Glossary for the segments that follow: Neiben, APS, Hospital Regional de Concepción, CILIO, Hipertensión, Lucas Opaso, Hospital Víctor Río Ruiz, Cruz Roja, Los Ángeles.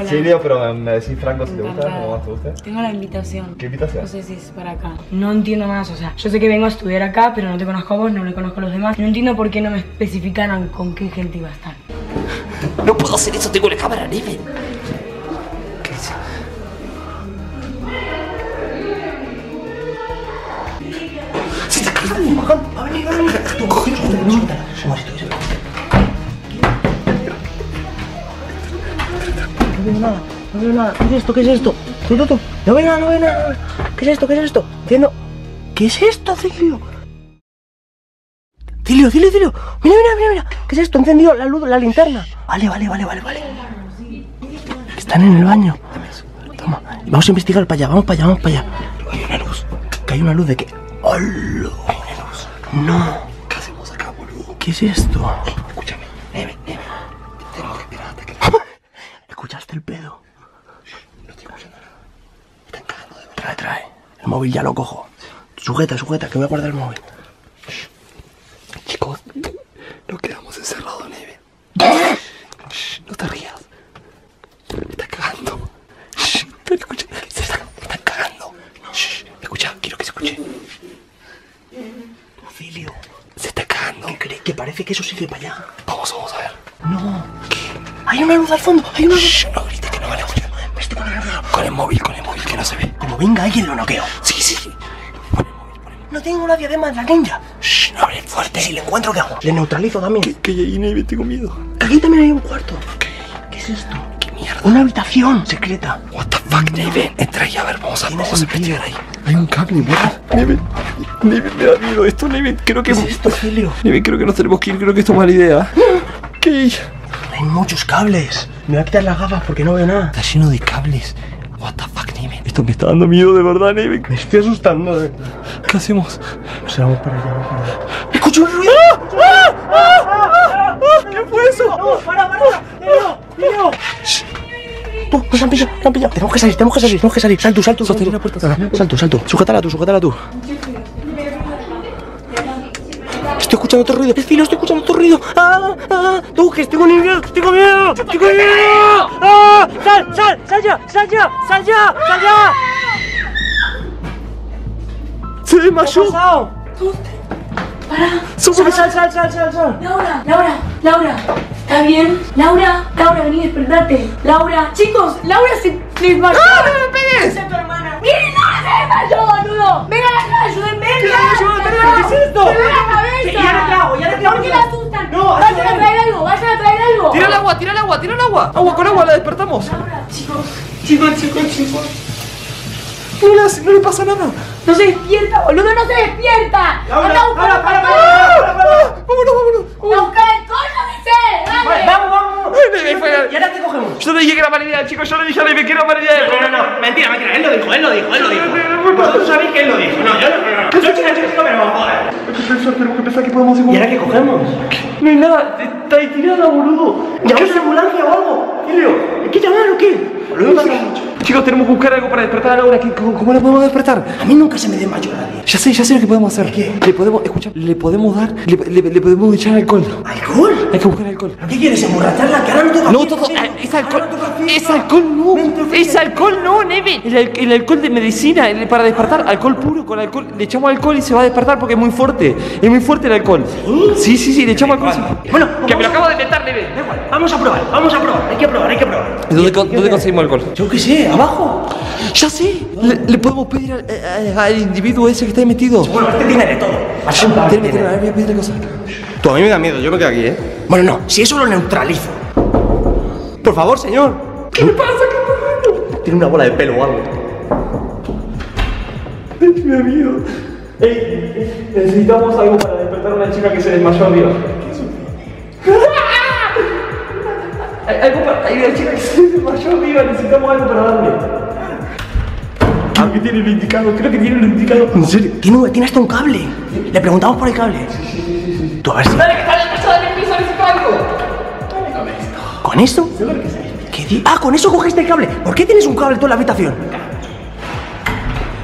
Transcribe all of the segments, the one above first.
Hola. Cilio, pero me decís Franco si te gusta, ¿cómo más te gusta? Tengo la invitación. ¿Qué invitación? No sé si es para acá. No entiendo más, o sea, yo sé que vengo a estudiar acá, pero no te conozco a vos, no le conozco a los demás. No entiendo por qué no me especificaron con qué gente iba a estar. No puedo hacer eso, tengo la cámara, Neiben. ¿Qué es? ¡Se está cargando un bajón! ¡Tú coges la cuenta! No veo nada, no veo nada. ¿Qué es esto? ¿Qué es esto? No veo nada, no veo nada. ¿Qué es esto? ¿Qué es esto? Entiendo. ¿Qué es esto, Cilio? Cilio. Mira. ¿Qué es esto? He encendido la luz, la linterna. Vale. Están en el baño. Toma. Vamos a investigar para allá, vamos para allá. Hay una luz. Que hay una luz de que... ¡Hola! Hay una luz. No. ¿Qué hacemos acá, boludo? ¿Qué es esto? Escúchame. Neiben. Tenemos que esperar hasta que... ¿Escuchaste el pedo? No estoy escuchando nada. Están cagando de verdad. Trae. El móvil ya lo cojo. Sujeta, que voy a guardar el móvil. Chicos, nos quedamos encerrados, Neiben. No te rías. Están cagando. Escucha, están cagando. Escucha, quiero que se escuche. Cilio, se está cagando. ¿Qué crees? Que parece que eso sigue para allá. Vamos a ver. No. ¿Qué? Hay una luz al fondo, hay una luz. Shh, no grites que no vale mucho. Viste con el móvil que no se ve. Como venga alguien lo noqueo. Sí. Pon el móvil. No tengo una diadema de la ninja. Shh, no hables fuerte. Si lo encuentro, ¿qué hago? Le neutralizo también. Que ahí no tengo miedo. Aquí también hay un cuarto. ¿Qué es esto? ¿Qué mierda? Una habitación secreta. What the fuck, Neiben. Entra ahí a ver, vamos a investigar ahí. Hay un cable, Neiben, me da miedo esto, Neiben. Creo que... ¿Qué es esto, Cilio? Neiben, creo que nos tenemos que ir, creo que esto es mala idea. ¿Qué? Hay muchos cables. Me voy a quitar las gafas porque no veo nada. Está lleno de cables. What the fuck, Neiben. Esto me está dando miedo de verdad, Neiben. Me estoy asustando. ¿Qué hacemos? Nos vamos para allá. ¡Escucho un ruido! ¿Qué fue eso? ¡No, para! ¡Neiben! Nos han pillado, Tenemos que salir. Salto. Sostén la puerta. Salto. Sujétala tú. Estoy escuchando otro ruido. Cilio, estoy escuchando otro ruido. Que tengo miedo. Sal ya. Se desmayó. ¿Qué ha pasado? Pará. Sal. Laura. ¿Está bien? Laura, vení, despertate. Laura, chicos, Laura se desmayó. ¡Ah, no me pegues! Esa es tu hermana. ¡Miren, no se desmayó, boludo! ¡Venga acá, ayúdenme! ¡Venga! ¿Qué es esto? ¡Se me da la cabeza! Ya la trago. ¿Por qué la asustan? No, ¡Vayan a traer algo! Tira el agua. Con agua, la despertamos. Laura, chicos. No le pasa nada. No se despierta, boludo, Laura, para. Vámonos. ¡A buscar el coño, dice! ¡Dale! ¡Vamos! ¿Y ahora qué cogemos? Yo le dije que era mala idea, chicos. Yo le dije a Neiben que era mala idea. No. Mentira. Él lo dijo. Vosotros sabéis que él lo dijo. No. Yo me lo joder. Tenemos que pensar que podemos ir. ¿Y ahora qué cogemos? No hay nada. Está ahí tirada, boludo. ¿Llamamos una ambulancia o algo? Cilio, ¿hay que llamar o qué? Chicos, tenemos que buscar algo para despertar a Laura. ¿Cómo la podemos despertar? A mí nunca se me desmayó nadie. Ya sé lo que podemos hacer. ¿Qué? Le podemos echar alcohol. ¿Alcohol? Hay que buscar alcohol. ¿Qué quieres? ¿Emborrachar la cara? No, es alcohol, Neiben. El alcohol de medicina, para despertar. Alcohol puro con alcohol. Le echamos alcohol y se va a despertar porque es muy fuerte. Es muy fuerte el alcohol. Sí, le echamos alcohol. Bueno, que me lo acabo de inventar, Neiben. Vamos a probar. Hay que probar. ¿Dónde conseguimos alcohol? Yo qué sé, abajo. Ya sé. Le podemos pedir al individuo ese que está ahí metido. Bueno, este tiene de todo. A ver, voy a pedirle cosas. Tú, a mí me da miedo, yo me quedo aquí, ¿eh? Bueno, no, si eso lo neutralizo. Por favor, señor. ¿Qué le pasa? Tiene una bola de pelo o algo. Me da miedo. Ey, necesitamos algo para despertar a una chica que se desmayó arriba. Necesitamos algo para darle. Aquí tiene el indicador, creo que tiene el indicador. ¿En serio? Tiene hasta un cable. Le preguntamos por el cable. Sí. Tú, a ver si... Dale, que está en el piso, necesito algo. ¿Con eso? Seguro que sí. Con eso cogiste el cable. ¿Por qué tienes un cable en toda la habitación?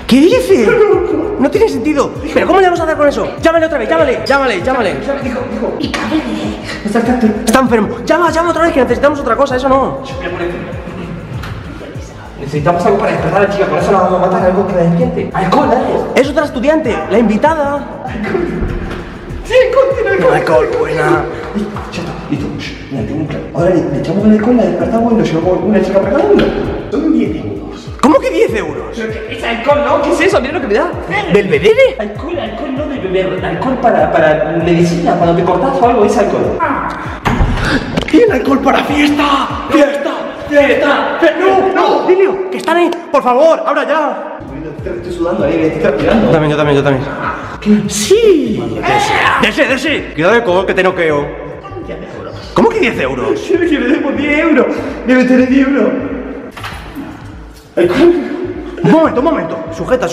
¿Qué dices? No tiene sentido. ¿Pero cómo le vamos a dar con eso? Llámale otra vez. Dijo. Y cable. Está enfermo. Llama otra vez que necesitamos otra cosa, eso no. Necesitamos algo para despertar a la chica, por eso la vamos a matar, algo que la despierte. ¡Alcohol, dale! ¡Es otra estudiante! ¡La invitada! ¡Alcohol! ¡Sí, alcohol! ¡Tiene alcohol! ¡Alcohol, buena! Ya está, listo. Mira, tengo un plan. Ahora le echamos el alcohol, la despertamos y lo llevamos una chica para cada uno. Son 10 euros. ¿Cómo que 10 euros? Pero que es alcohol, ¿no? ¿Qué es eso? Mira lo que me da. ¿Belvedere? Alcohol, alcohol, no de beber. Alcohol para medicina, cuando te cortas o algo, es alcohol. ¡Tiene alcohol para fiesta! ¡Fiesta! ¡Fiesta! ¡No! ¡No! ¡Cilio! ¡Que están ahí! ¡Por favor! ¡Ahora ya! Estoy sudando ahí, me estoy transpirando. Yo también. ¿Qué? ¡Sí! ¡Dese! Cuidado el color que te noqueo. ¿Cómo que 10 euros? Yo que me debo 10 euros. Me meteré 10 euros. Un momento. Sujeta.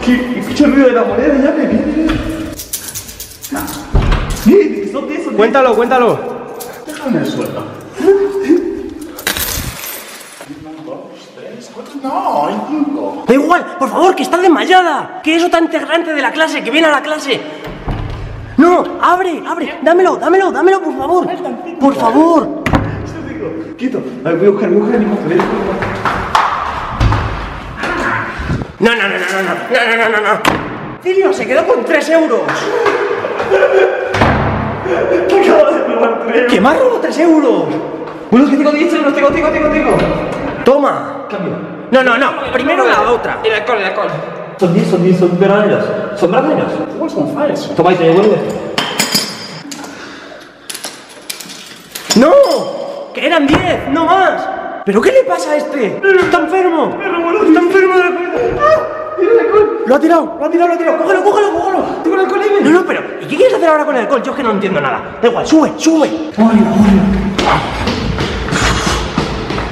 ¿Qué? Escucha el ruido de la moneda, ya me viene. Cuéntalo. Déjame el sueldo. 5. Da igual, por favor, que está desmayada. Que es otra integrante de la clase, que viene a la clase. No, abre, dámelo, por favor. Por favor. Quito, voy a buscar el mismo. No. Cilio se quedó con 3 euros. Te acabo de probar 3 euros. ¿Qué más robo 3 euros? Bueno, que tengo 10 euros, tengo. Toma. Cambio. No, primero la otra. El alcohol. Son verdaderos. Son verdaderos. Igual son falsos. Toma y te devuelve. ¡No! ¡Que eran 10! ¡No más! ¿Pero qué le pasa a este? ¡Está enfermo! ¡Está enfermo de la cabeza! ¡Ah! ¡Tira el alcohol! ¡Lo ha tirado! ¡Cógelo! ¡Tengo el alcohol ahí! No, pero ¿y qué quieres hacer ahora con el alcohol? Yo es que no entiendo nada. Da igual, sube.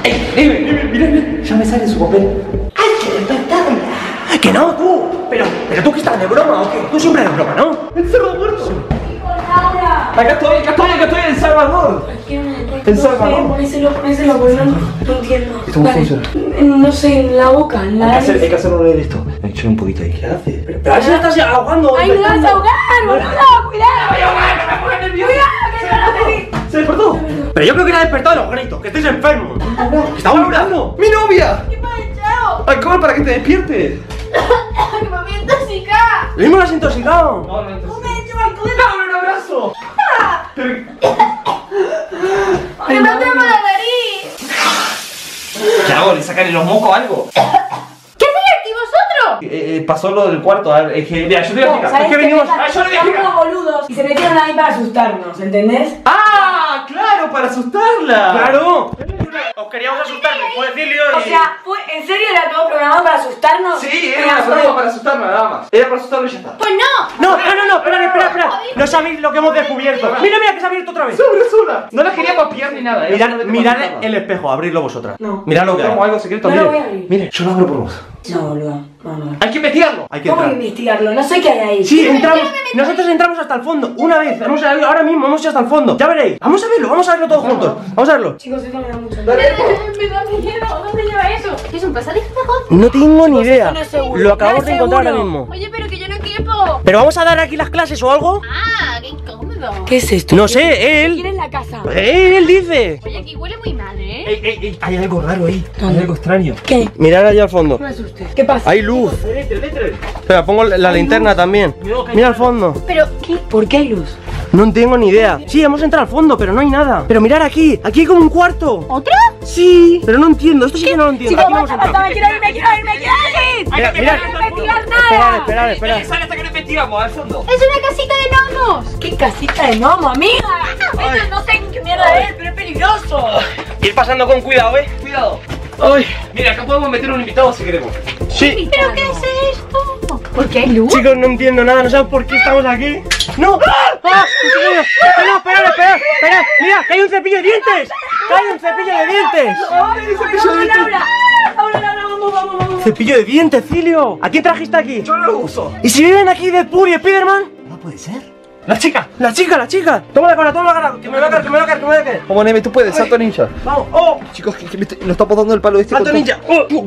¡Mira! Ya me sale su papel. ¡Ay, que despertarla! ¡Que no, tú! Pero tú que estás de broma, ¿o qué? Tú siempre eres de broma, ¿no? ¡El cerdo muerto! Sí. ¡Acá estoy! ¡El Salvador! ¡El Salvador! Ponéselo, boludo. No entiendo. ¿Esto cómo funciona? No sé, en la boca, en la... Hay que hacer un de esto. Me echó un poquito ahí. ¿Qué hace? Pero ahí se la estás ahogando. ¡Ay, me vas a ahogar, boludo! ¡Cuidado! ¡Me voy a ahogar! ¡Me voy a nervioso! ¡Cuidado, que no lo tenés! ¡Se despertó! Pero yo creo que la ha despertado de los gritos, que estáis enfermos. ¡Estamos hablando! ¡Mi novia! ¡Qué mal echado! ¡Alcohol para que te despiertes! ¡Que me voy a intoxicar! ¡Lo mismo lo has intoxicado! ¡No me he hecho alcohol! ¡Dame un abrazo! ¡Pero me matamos la nariz! ¿Qué hago? ¿Le sacan los mocos o algo? Pasó lo del cuarto, es que mira, yo te voy a explicar. Es que venimos, yo le voy a boludos y se metieron ahí para asustarnos, ¿entendés? ¡Ah! ¡Claro! ¡Para asustarla! ¡Claro! Os queríamos asustar, fue Cilio. O sea, ¿en serio era todo programado para asustarnos? Sí, era una prueba para asustarnos nada más. Era para asustarnos y ya está. ¡Pues no! No, espera. No sabéis lo que hemos descubierto. Mira que se ha abierto otra vez. ¡Sobre sola! No la quería copiar ni nada. Mirad el espejo, abridlo vosotras. No. Mirad lo que tenemos, algo secreto. No lo voy a abrir. Mire, yo lo abro por vos. No, boludo. Vamos. Hay que investigarlo. ¿Cómo investigarlo? No sé qué hay ahí. Sí, entramos. Nosotros entramos hasta el fondo. Una vez. Ahora mismo hemos ido hasta el fondo. Ya veréis. Vamos a verlo todos juntos. Chicos, eso me da mucho miedo. Me da miedo. ¿Dónde lleva eso? ¿Qué es un pasadizo? No tengo ni idea. Lo acabamos de encontrar ahora mismo. Oye, pero que yo no quiero. Pero vamos a dar aquí las clases o algo. Ah, qué incómodo. ¿Qué es esto? No sé, él. ¿Quién es la casa? Él dice. Oye, aquí huele muy mal, ¿eh? Hay algo raro ahí. Hay algo extraño. ¿Qué? Mirad allá al fondo. No me asustes. ¿Qué pasa? Hay luz. Espera, pongo la linterna también. Mira al fondo. ¿Pero qué? ¿Por qué hay luz? No tengo ni idea. Sí, hemos entrado al fondo, pero no hay nada. Pero mirad aquí. Aquí hay como un cuarto. ¿Otro? Sí. Pero no entiendo. Esto sí que no lo entiendo. Chicos, basta. Me quiero ir. Esperad. Sale hasta que no investigamos al fondo. Es una casita de gnomos. ¿Qué casita de gnomos, amiga? No sé qué mierda es, pero es peligroso. Ir pasando con cuidado, ¿eh? Cuidado. Ay, mira, acá podemos meter un invitado si queremos. Sí. ¿Pero qué es esto? ¿Por qué hay luz? Chicos, no entiendo nada, no sabemos por qué estamos aquí. ¡No! ¡Ah! ¡Espera! ¡Mira! ¡Que hay un cepillo de dientes! ¡Laura! ¡Vamos! ¡Cepillo de dientes, Cilio! ¿A quién trajiste aquí? Yo no lo uso. ¿Y si viven aquí Deadpool y Spiderman? No puede ser. La chica. Tómala. Que me va a caer. Como Neme, tú puedes, salto ninja. Vamos. Oh, chicos, que me está botando el palo este. Salto ninja.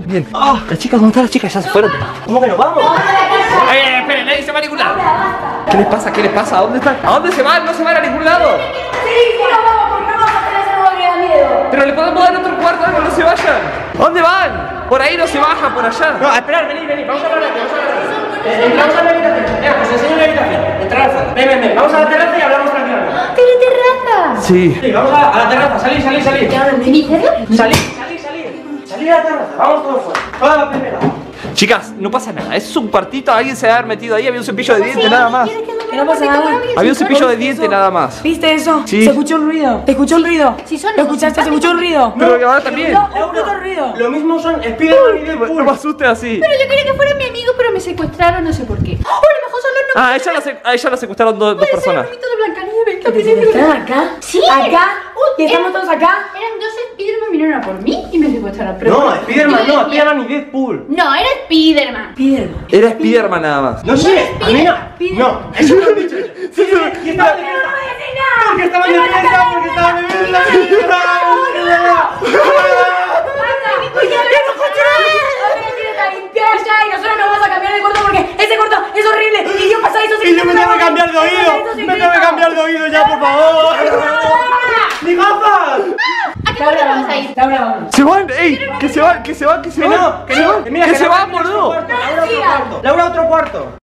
Bien. ¿Dónde está la chica? Ya se fueron. ¿Cómo que nos vamos? Esperen, nadie se va a ningún lado. ¿Qué les pasa? ¿A dónde están? ¿A dónde se van? No se van a ningún lado. Sí, vamos, porque no vamos a tener seguridad. miedo. Pero le podemos dar otro cuarto, que no se vayan. ¿Dónde van? Por ahí no se baja, por allá. No, esperar, vení, vamos a hablar aquí, vamos a hablar aquí. Entramos a la habitación, os enseño la habitación. Entrar al fondo, ven, vamos a la terraza y hablamos tranquilamente. ¿Tiene terraza? Sí, vamos a la terraza, salí. ¿En serio? Salí a la terraza, vamos todos fuera. Toda la primera. Chicas, no pasa nada, es un partito, alguien se va a haber metido ahí, había un cepillo de dientes nada más. No pasa nada. Había un cepillo de diente nada más. ¿Viste eso? Sí. Se escuchó un ruido. Sí, son. ¿Lo escuchaste? Se escuchó un ruido. Pero que ahora también. Lo mismo son Spiderman y Deadpool. No me asustes así. Pero yo quería que fueran mi amigo, pero me secuestraron, no sé por qué. ¡Oh, a lo mejor son los novios! A ella la secuestraron dos personas. ¿Están acá? Sí. ¿Acá? ¿Y estamos todos acá? Eran dos Spiderman, vinieron a por mí y me secuestraron. No, Spiderman no, Spiderman y Deadpool. No, era Spiderman. Era Spiderman nada más. No sé, a mí no. Eso no lo he dicho. Y estaban de mierda. Porque estaban de mierda, y nosotros nos vamos a cambiar de corto porque ese corto es horrible y yo pasé eso sin... Y yo me tengo que cambiar de oído, ya, por favor. ¡Mi papá! ¿A qué corto vamos a ir? Se van, que se van. Que se van, boludo. Laura, otro cuarto.